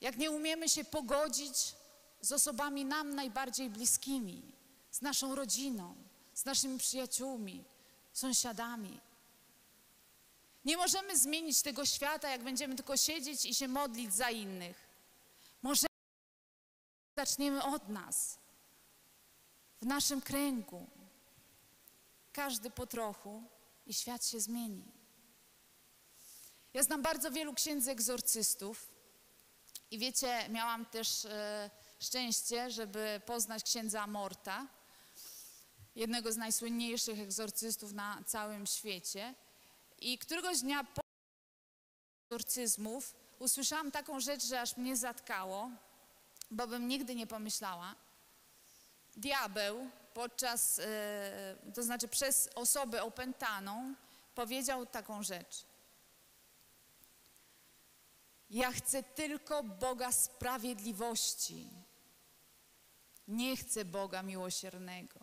Jak nie umiemy się pogodzić z osobami nam najbardziej bliskimi, z naszą rodziną, z naszymi przyjaciółmi, sąsiadami. Nie możemy zmienić tego świata, jak będziemy tylko siedzieć i się modlić za innych. Może zaczniemy od nas, w naszym kręgu. Każdy po trochu i świat się zmieni. Ja znam bardzo wielu księdzy egzorcystów i wiecie, miałam też szczęście, żeby poznać księdza Amortha, jednego z najsłynniejszych egzorcystów na całym świecie. I któregoś dnia po egzorcyzmów usłyszałam taką rzecz, że aż mnie zatkało, bo bym nigdy nie pomyślała. Diabeł podczas, to znaczy przez osobę opętaną powiedział taką rzecz. Ja chcę tylko Boga sprawiedliwości. Nie chcę Boga miłosiernego.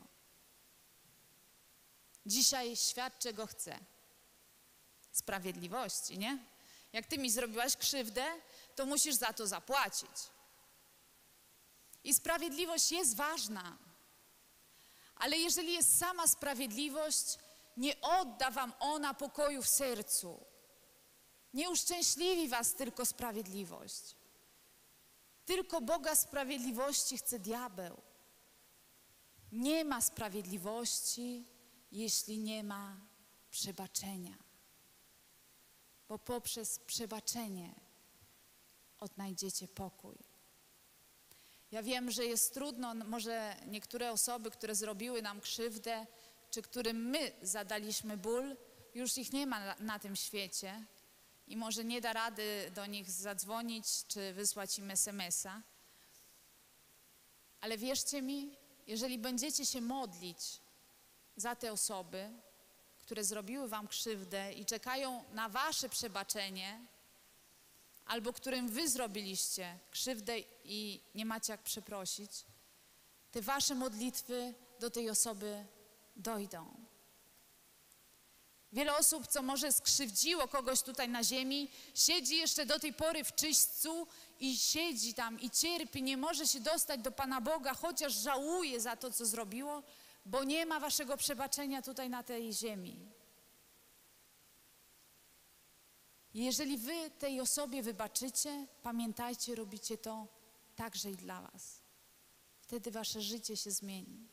Dzisiaj świat czego chce? Sprawiedliwości, nie? Jak ty mi zrobiłaś krzywdę, to musisz za to zapłacić. I sprawiedliwość jest ważna. Ale jeżeli jest sama sprawiedliwość, nie odda wam ona pokoju w sercu. Nie uszczęśliwi was tylko sprawiedliwość. Tylko Boga sprawiedliwości chce diabeł. Nie ma sprawiedliwości, jeśli nie ma przebaczenia. Bo poprzez przebaczenie odnajdziecie pokój. Ja wiem, że jest trudno, może niektóre osoby, które zrobiły nam krzywdę, czy którym my zadaliśmy ból, już ich nie ma na tym świecie i może nie da rady do nich zadzwonić, czy wysłać im SMS-a. Ale wierzcie mi, jeżeli będziecie się modlić za te osoby, które zrobiły wam krzywdę i czekają na wasze przebaczenie, albo którym wy zrobiliście krzywdę i nie macie jak przeprosić, te wasze modlitwy do tej osoby dojdą. Wiele osób, co może skrzywdziło kogoś tutaj na ziemi, siedzi jeszcze do tej pory w czyśćcu i siedzi tam i cierpi, nie może się dostać do Pana Boga, chociaż żałuje za to, co zrobiło, bo nie ma waszego przebaczenia tutaj na tej ziemi. Jeżeli wy tej osobie wybaczycie, pamiętajcie, robicie to także i dla was. Wtedy wasze życie się zmieni.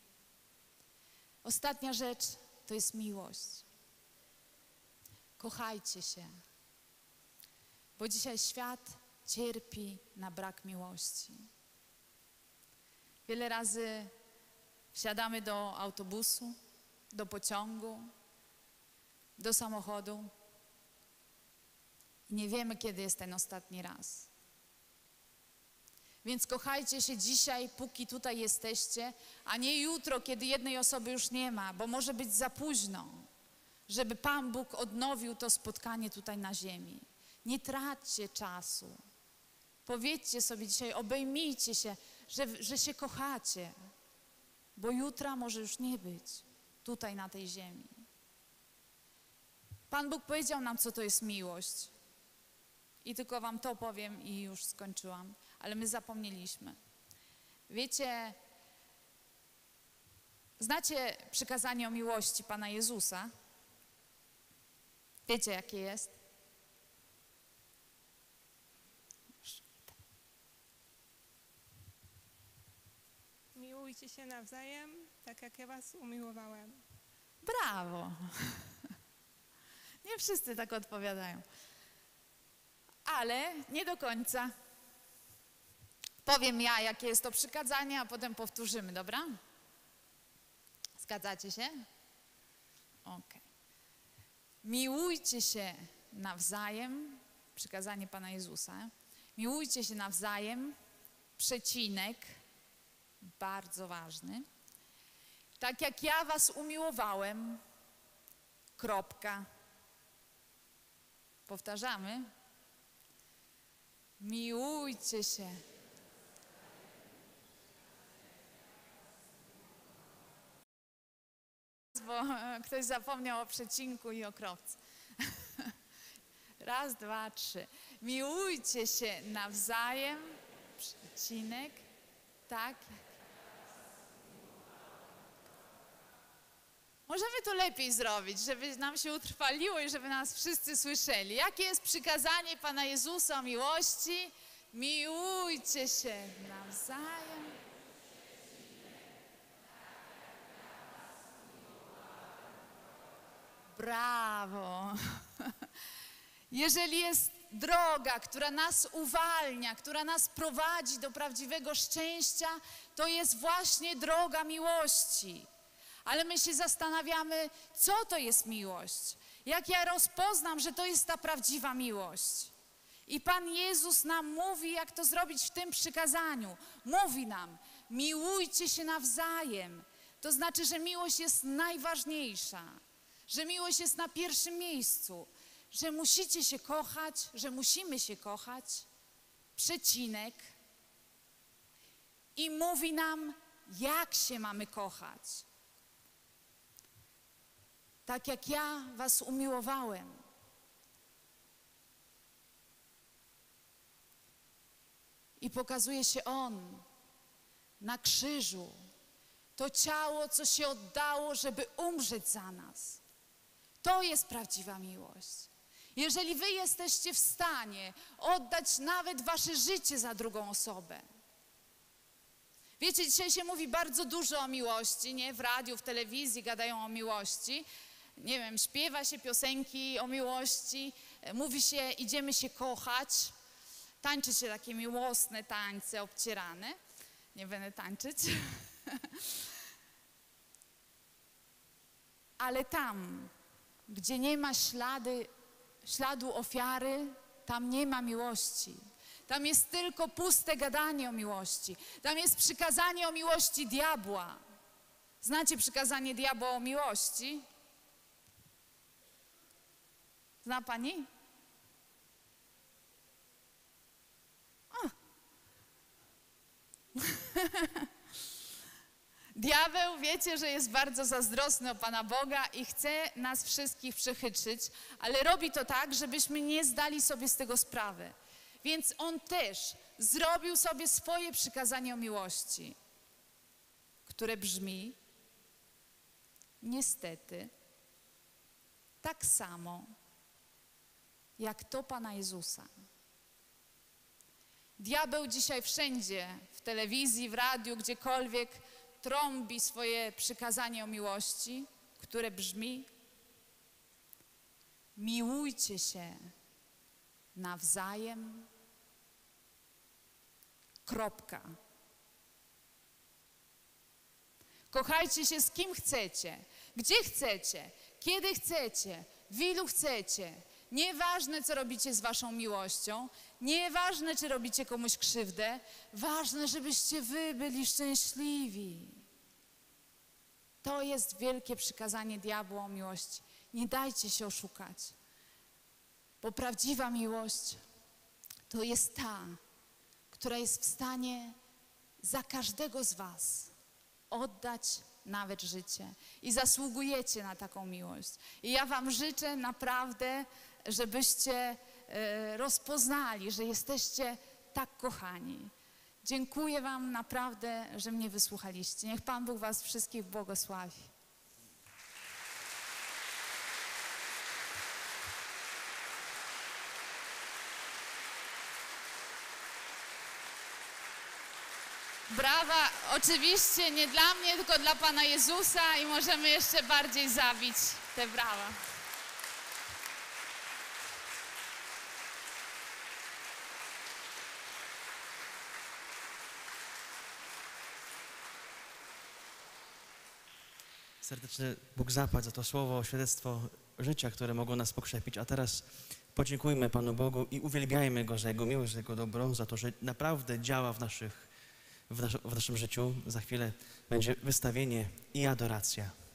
Ostatnia rzecz to jest miłość. Kochajcie się, bo dzisiaj świat cierpi na brak miłości. Wiele razy wsiadamy do autobusu, do pociągu, do samochodu i nie wiemy, kiedy jest ten ostatni raz. Więc kochajcie się dzisiaj, póki tutaj jesteście, a nie jutro, kiedy jednej osoby już nie ma, bo może być za późno, żeby Pan Bóg odnowił to spotkanie tutaj na ziemi. Nie traćcie czasu. Powiedzcie sobie dzisiaj, obejmijcie się, że się kochacie, bo jutra może już nie być tutaj na tej ziemi. Pan Bóg powiedział nam, co to jest miłość. I tylko wam to powiem i już skończyłam. Ale my zapomnieliśmy. Wiecie, znacie przykazanie o miłości Pana Jezusa? Wiecie, jakie jest? Miłujcie się nawzajem, tak jak ja was umiłowałem. Brawo! Nie wszyscy tak odpowiadają. Ale nie do końca. Powiem ja, jakie jest to przykazanie, a potem powtórzymy, dobra? Zgadzacie się? Okej. Miłujcie się nawzajem, przykazanie Pana Jezusa. Miłujcie się nawzajem, przecinek, bardzo ważny. Tak jak ja was umiłowałem, kropka. Powtarzamy. Miłujcie się. Bo ktoś zapomniał o przecinku i o kropce. Raz, dwa, trzy. Miłujcie się nawzajem, przecinek, tak. Możemy to lepiej zrobić, żeby nam się utrwaliło i żeby nas wszyscy słyszeli. Jakie jest przykazanie Pana Jezusa o miłości? Miłujcie się nawzajem. Brawo! Jeżeli jest droga, która nas uwalnia, która nas prowadzi do prawdziwego szczęścia, to jest właśnie droga miłości. Ale my się zastanawiamy, co to jest miłość? Jak ja rozpoznam, że to jest ta prawdziwa miłość? I Pan Jezus nam mówi, jak to zrobić w tym przykazaniu. Mówi nam, miłujcie się nawzajem. To znaczy, że miłość jest najważniejsza. Że miłość jest na pierwszym miejscu, że musicie się kochać, że musimy się kochać, przecinek. I mówi nam, jak się mamy kochać. Tak jak ja was umiłowałem. I pokazuje się On na krzyżu. To ciało, co się oddało, żeby umrzeć za nas. To jest prawdziwa miłość. Jeżeli wy jesteście w stanie oddać nawet wasze życie za drugą osobę. Wiecie, dzisiaj się mówi bardzo dużo o miłości, nie? W radiu, w telewizji gadają o miłości. Nie wiem, śpiewa się piosenki o miłości, mówi się, idziemy się kochać. Tańczy się takie miłosne tańce obcierane. Nie będę tańczyć. Ale tam... Gdzie nie ma śladu ofiary, tam nie ma miłości. Tam jest tylko puste gadanie o miłości. Tam jest przykazanie o miłości diabła. Znacie przykazanie diabła o miłości? Zna pani? O. Diabeł, wiecie, że jest bardzo zazdrosny o Pana Boga i chce nas wszystkich przechytrzyć, ale robi to tak, żebyśmy nie zdali sobie z tego sprawy. Więc on też zrobił sobie swoje przykazanie o miłości, które brzmi, niestety, tak samo jak to Pana Jezusa. Diabeł dzisiaj wszędzie, w telewizji, w radiu, gdziekolwiek, trąbi swoje przykazanie o miłości, które brzmi: miłujcie się nawzajem, kropka. Kochajcie się z kim chcecie, gdzie chcecie, kiedy chcecie, w ilu chcecie. Nieważne, co robicie z waszą miłością, nieważne, czy robicie komuś krzywdę, ważne, żebyście wy byli szczęśliwi. To jest wielkie przykazanie diabła o miłości. Nie dajcie się oszukać, bo prawdziwa miłość to jest ta, która jest w stanie za każdego z was oddać nawet życie. I zasługujecie na taką miłość. I ja wam życzę naprawdę, żebyście rozpoznali, że jesteście tak kochani. Dziękuję wam naprawdę, że mnie wysłuchaliście. Niech Pan Bóg was wszystkich błogosławi. Brawa, oczywiście nie dla mnie, tylko dla Pana Jezusa i możemy jeszcze bardziej zabić te brawa. Serdeczny Bóg zapłać za to słowo, świadectwo życia, które mogło nas pokrzepić. A teraz podziękujmy Panu Bogu i uwielbiajmy Go za Jego miłość, za Jego dobro, za to, że naprawdę działa w naszym życiu. Za chwilę będzie wystawienie i adoracja.